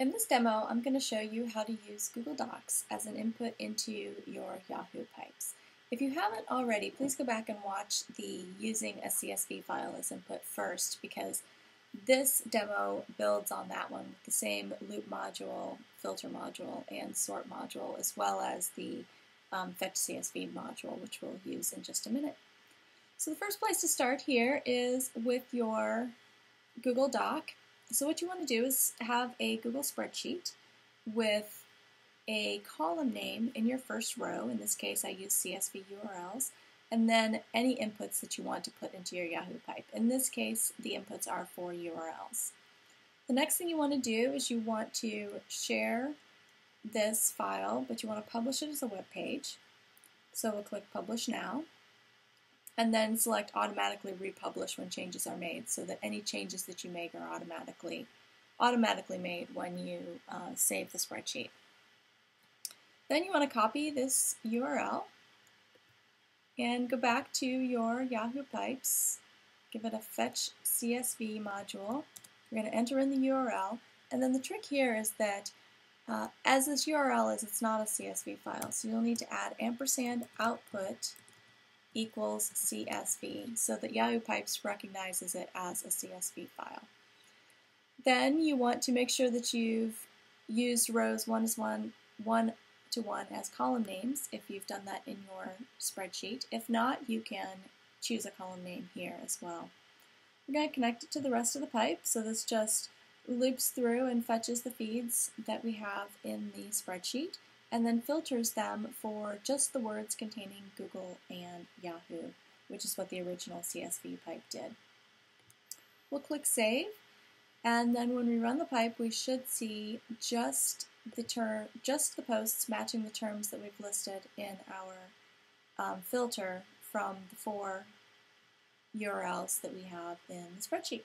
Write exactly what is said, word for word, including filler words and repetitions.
In this demo, I'm going to show you how to use Google Docs as an input into your Yahoo! Pipes. If you haven't already, please go back and watch the using a C S V file as input first, because this demo builds on that one with the same loop module, filter module, and sort module, as well as the um, fetch C S V module, which we'll use in just a minute. So the first place to start here is with your Google Doc. So what you want to do is have a Google spreadsheet with a column name in your first row. In this case, I use C S V U R Ls, and then any inputs that you want to put into your Yahoo! Pipe. In this case, the inputs are for U R Ls. The next thing you want to do is you want to share this file, but you want to publish it as a web page. So we'll click Publish Now, and then select Automatically Republish when changes are made, so that any changes that you make are automatically, automatically made when you uh, save the spreadsheet. Then you want to copy this U R L and go back to your Yahoo! Pipes, give it a Fetch C S V module. You're going to enter in the U R L, and then the trick here is that uh, as this U R L is, it's not a C S V file, so you'll need to add ampersand output equals C S V, so that Yahoo! Pipes recognizes it as a C S V file. Then you want to make sure that you've used rows one is one, one to one as column names if you've done that in your spreadsheet. If not, you can choose a column name here as well. We're going to connect it to the rest of the pipe, so this just loops through and fetches the feeds that we have in the spreadsheet, and then filters them for just the words containing Google and Yahoo, which is what the original C S V pipe did. We'll click Save, and then when we run the pipe, we should see just the term, just the posts matching the terms that we've listed in our um, filter from the four U R Ls that we have in the spreadsheet.